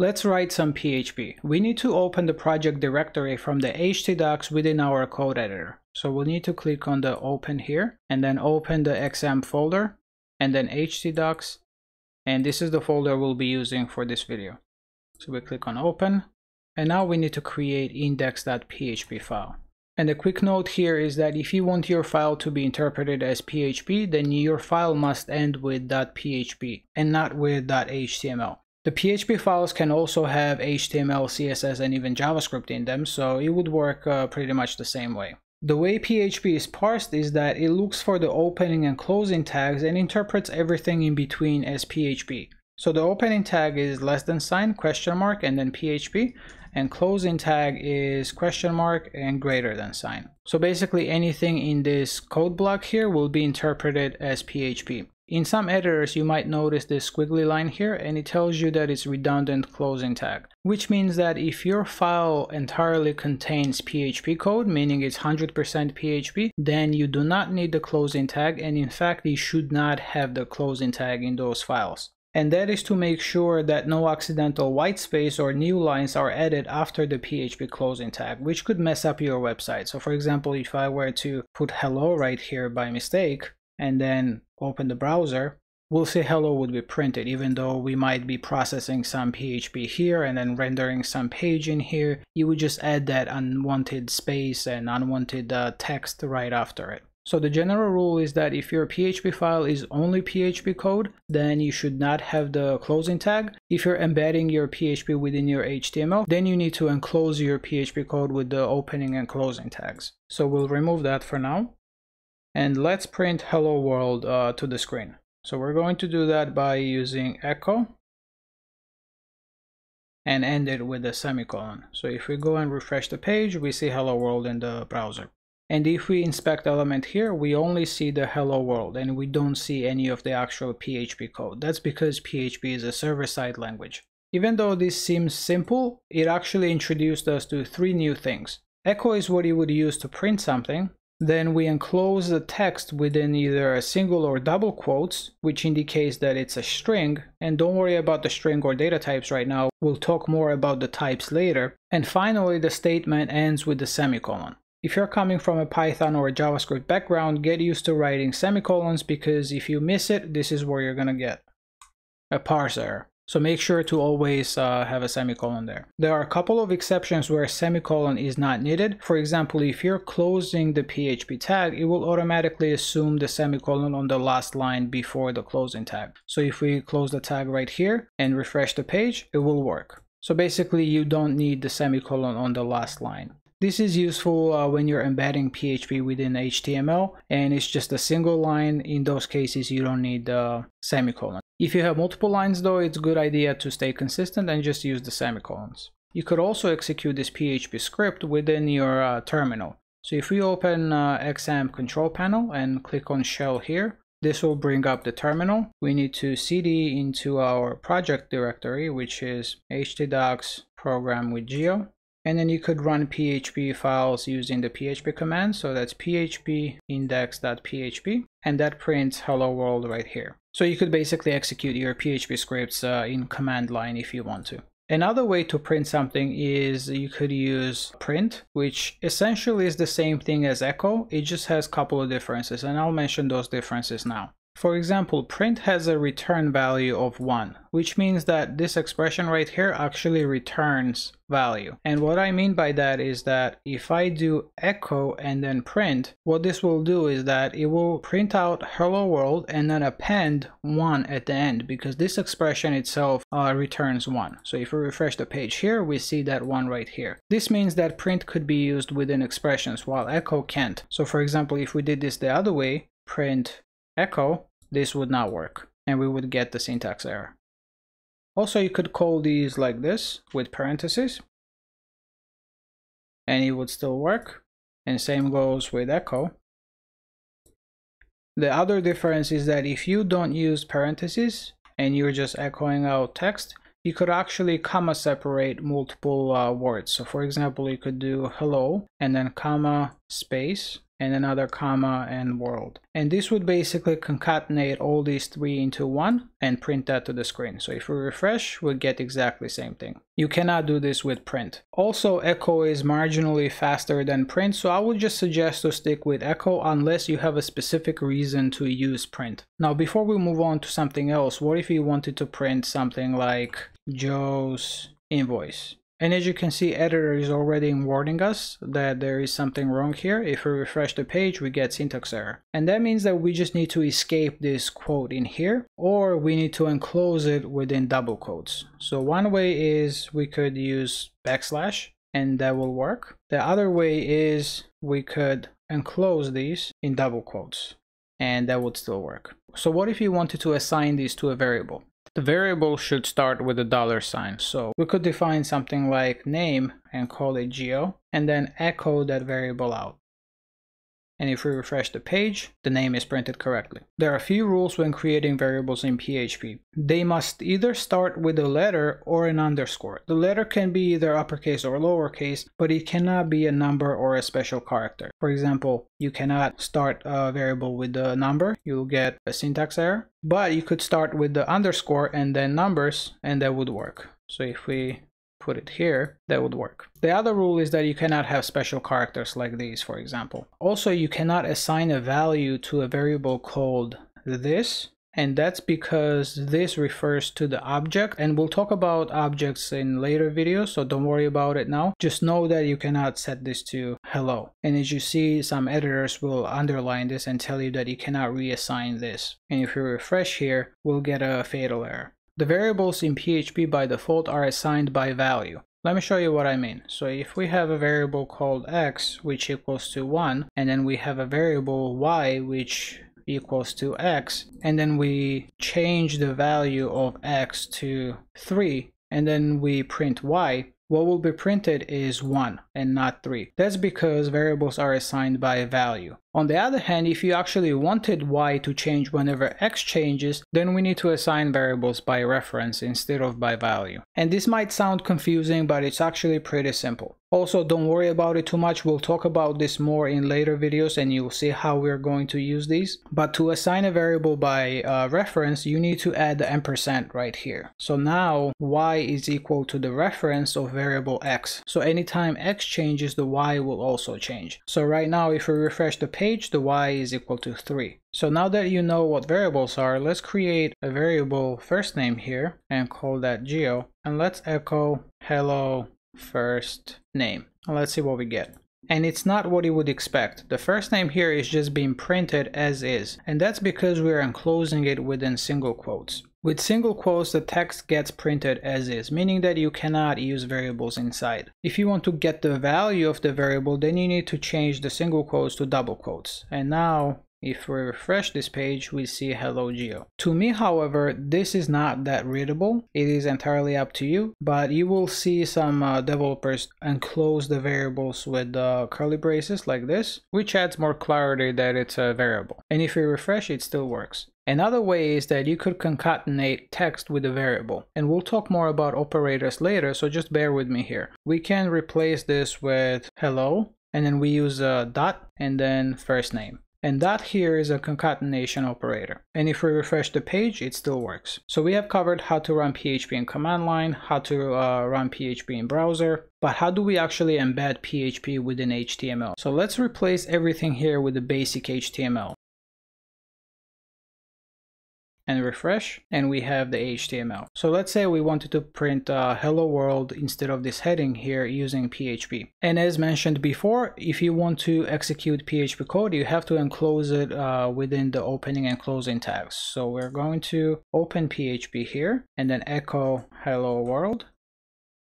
Let's write some PHP. We need to open the project directory from the htdocs within our code editor. So we'll need to click on the open here and then open the XAMPP folder and then htdocs. And this is the folder we'll be using for this video. So we click on open and now we need to create index.php file. And a quick note here is that if you want your file to be interpreted as PHP, then your file must end with .php and not with .html. The PHP files can also have HTML, CSS, and even JavaScript in them, so it would work pretty much the same way. The way PHP is parsed is that it looks for the opening and closing tags and interprets everything in between as PHP. So the opening tag is <?>, and then PHP, and closing tag is ? and <?>. So basically anything in this code block here will be interpreted as PHP. In some editors, you might notice this squiggly line here, and it tells you that it's redundant closing tag, which means that if your file entirely contains PHP code, meaning it's 100% PHP, then you do not need the closing tag, and in fact, you should not have the closing tag in those files. And that is to make sure that no accidental white space or new lines are added after the PHP closing tag, which could mess up your website. So for example, if I were to put hello right here by mistake, and then open the browser, we'll see hello would be printed, even though we might be processing some PHP here and then rendering some page in here. You would just add that unwanted space and unwanted text right after it. So the general rule is that if your PHP file is only PHP code, then you should not have the closing tag. If you're embedding your PHP within your HTML, then you need to enclose your PHP code with the opening and closing tags. So we'll remove that for now. And let's print hello world to the screen. So we're going to do that by using echo and end it with a semicolon. So if we go and refresh the page, we see hello world in the browser. And if we inspect element here, we only see the hello world and we don't see any of the actual PHP code. That's because PHP is a server-side language. Even though this seems simple, it actually introduced us to three new things. Echo is what you would use to print something. Then we enclose the text within either a single or double quotes, which indicates that it's a string. And don't worry about the string or data types right now. We'll talk more about the types later. And finally, the statement ends with the semicolon. If you're coming from a Python or a JavaScript background, get used to writing semicolons, because if you miss it, this is where you're going to get a parse error. So make sure to always have a semicolon there. There are a couple of exceptions where a semicolon is not needed. For example, if you're closing the PHP tag, it will automatically assume the semicolon on the last line before the closing tag. So if we close the tag right here and refresh the page, it will work. So basically you don't need the semicolon on the last line. This is useful when you're embedding PHP within HTML and it's just a single line. In those cases, you don't need the semicolon. If you have multiple lines though, it's a good idea to stay consistent and just use the semicolons. You could also execute this PHP script within your terminal. So if we open XAMPP control panel and click on shell here, this will bring up the terminal. We need to cd into our project directory, which is htdocs program with geo. And then you could run PHP files using the PHP command. So that's PHP index.php. And that prints hello world right here. So you could basically execute your PHP scripts in command line if you want to. Another way to print something is you could use print, which essentially is the same thing as echo. It just has a couple of differences and I'll mention those differences now. For example, print has a return value of 1, which means that this expression right here actually returns value. And what I mean by that is that if I do echo and then print, what this will do is that it will print out hello world and then append 1 at the end, because this expression itself returns 1. So if we refresh the page here, we see that 1 right here. This means that print could be used within expressions while echo can't. So for example, if we did this the other way, print echo, this would not work and we would get the syntax error. Also, you could call these like this with parentheses and it would still work, and same goes with echo. The other difference is that if you don't use parentheses and you're just echoing out text, you could actually comma separate multiple words. So for example, you could do hello and then comma space and another comma and world. And this would basically concatenate all these three into one and print that to the screen. So if we refresh, we get exactly the same thing. You cannot do this with print. Also, echo is marginally faster than print, so I would just suggest to stick with echo unless you have a specific reason to use print. Now, before we move on to something else, what if you wanted to print something like Joe's invoice? And as you can see, editor is already warning us that there is something wrong here. If we refresh the page, we get syntax error. And that means that we just need to escape this quote in here, or we need to enclose it within double quotes. So one way is we could use backslash, and that will work. The other way is we could enclose these in double quotes, and that would still work. So what if you wanted to assign these to a variable? The variable should start with a $. So we could define something like name and call it geo, and then echo that variable out. And if we refresh the page, the name is printed correctly. There are a few rules when creating variables in PHP. They must either start with a letter or an underscore. The letter can be either uppercase or lowercase, but it cannot be a number or a special character. For example, you cannot start a variable with a number. You'll get a syntax error, but you could start with the underscore and then numbers, and that would work. So if we put it here, that would work. The other rule is that you cannot have special characters like these, for example. Also, you cannot assign a value to a variable called this, and that's because this refers to the object, and we'll talk about objects in later videos, so don't worry about it now. Just know that you cannot set this to hello. And as you see, some editors will underline this and tell you that you cannot reassign this. And if you refresh here, we'll get a fatal error. The variables in PHP by default are assigned by value. Let me show you what I mean. So if we have a variable called x, which equals to 1, and then we have a variable y, which equals to x, and then we change the value of x to 3, and then we print y, what will be printed is 1 and not 3. That's because variables are assigned by value. On the other hand, if you actually wanted y to change whenever x changes, then we need to assign variables by reference instead of by value. And this might sound confusing, but it's actually pretty simple. Also, don't worry about it too much. We'll talk about this more in later videos and you'll see how we're going to use these. But to assign a variable by reference, you need to add the ampersand right here. So now y is equal to the reference of variable x. So anytime x changes, the y will also change. So right now, if we refresh the page, the y is equal to 3. So now that you know what variables are, let's create a variable first name here and call that geo. And let's echo hello first name. Let's see what we get. And it's not what you would expect. The first name here is just being printed as is, and that's because we're enclosing it within single quotes. With single quotes, the text gets printed as is, meaning that you cannot use variables inside. If you want to get the value of the variable, then you need to change the single quotes to double quotes. And now if we refresh this page, we see hello geo. To me, however, this is not that readable. It is entirely up to you, but you will see some developers enclose the variables with curly braces like this, which adds more clarity that it's a variable. And if you refresh, it still works. Another way is that you could concatenate text with a variable, and we'll talk more about operators later, so just bear with me here. We can replace this with hello, and then we use a dot and then first name. And that here is a concatenation operator. And if we refresh the page, it still works. So we have covered how to run PHP in command line, how to run PHP in browser, but how do we actually embed PHP within HTML? So let's replace everything here with the basic HTML. And refresh, and we have the HTML. So let's say we wanted to print hello world instead of this heading here using PHP. And as mentioned before, if you want to execute PHP code, you have to enclose it within the opening and closing tags. So we're going to open PHP here and then echo hello world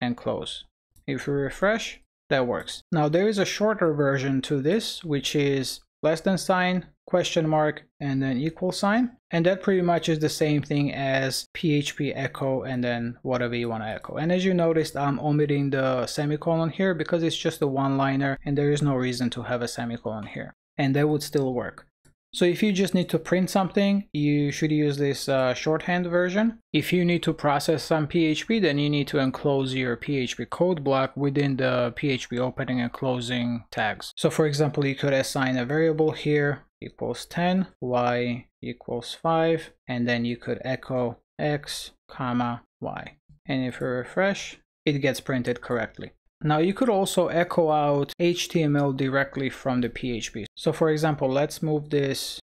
and close. If we refresh, that works. Now there is a shorter version to this, which is <, question mark, and then =. And that pretty much is the same thing as PHP echo and then whatever you want to echo. And as you noticed, I'm omitting the semicolon here because it's just a one-liner and there is no reason to have a semicolon here. And that would still work. So if you just need to print something, you should use this shorthand version. If you need to process some PHP, then you need to enclose your PHP code block within the PHP opening and closing tags. So for example, you could assign a variable here equals 10, y equals 5, and then you could echo x, comma, y. And if you refresh, it gets printed correctly. Now you could also echo out HTML directly from the PHP. So for example, let's move this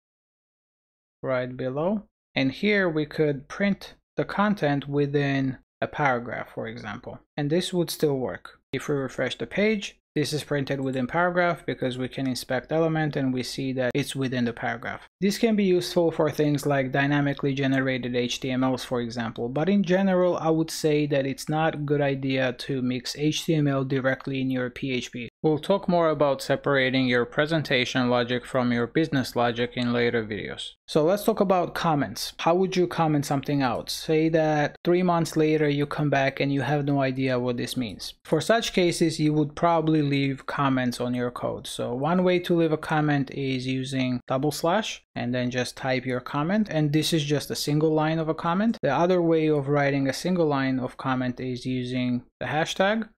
right below. And here we could print the content within a paragraph, for example. And this would still work. If we refresh the page, this is printed within paragraph because we can inspect element and we see that it's within the paragraph. This can be useful for things like dynamically generated HTMLs, for example, but in general, I would say that it's not a good idea to mix HTML directly in your PHP. We'll talk more about separating your presentation logic from your business logic in later videos. So let's talk about comments. How would you comment something out? Say that 3 months later you come back and you have no idea what this means. For such cases, you would probably leave comments on your code. So one way to leave a comment is using / and then just type your comment, and this is just a single line of a comment. The other way of writing a single line of comment is using the hashtag.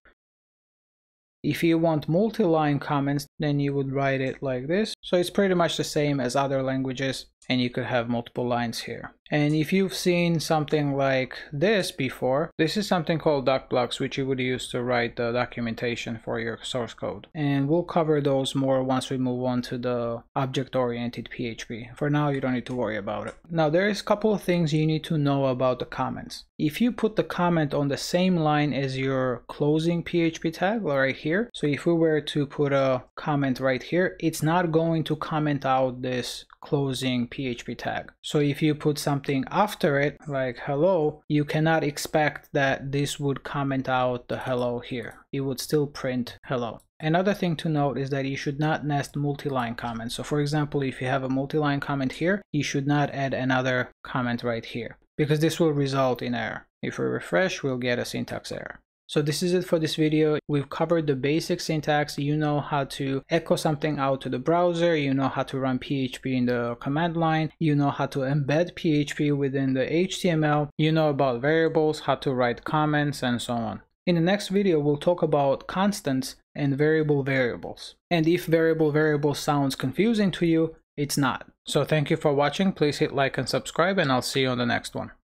If you want multi-line comments, then you would write it like this. So it's pretty much the same as other languages, and you could have multiple lines here. And if you've seen something like this before, this is something called DocBlocks, which you would use to write the documentation for your source code. And we'll cover those more once we move on to the object-oriented PHP. For now, you don't need to worry about it. Now, there is a couple of things you need to know about the comments. If you put the comment on the same line as your closing PHP tag right here, so if we were to put a comment right here, it's not going to comment out this closing PHP tag. So if you put something after it, like hello, you cannot expect that this would comment out the hello here. It would still print hello. Another thing to note is that you should not nest multi-line comments. So for example, if you have a multi-line comment here, you should not add another comment right here, because this will result in error. If we refresh, we'll get a syntax error. So this is it for this video. We've covered the basic syntax. You know how to echo something out to the browser. You know how to run PHP in the command line. You know how to embed PHP within the HTML. You know about variables, how to write comments, and so on. In the next video, we'll talk about constants and variable variables. And if variable variables sounds confusing to you, it's not. So thank you for watching. Please hit like and subscribe, and I'll see you on the next one.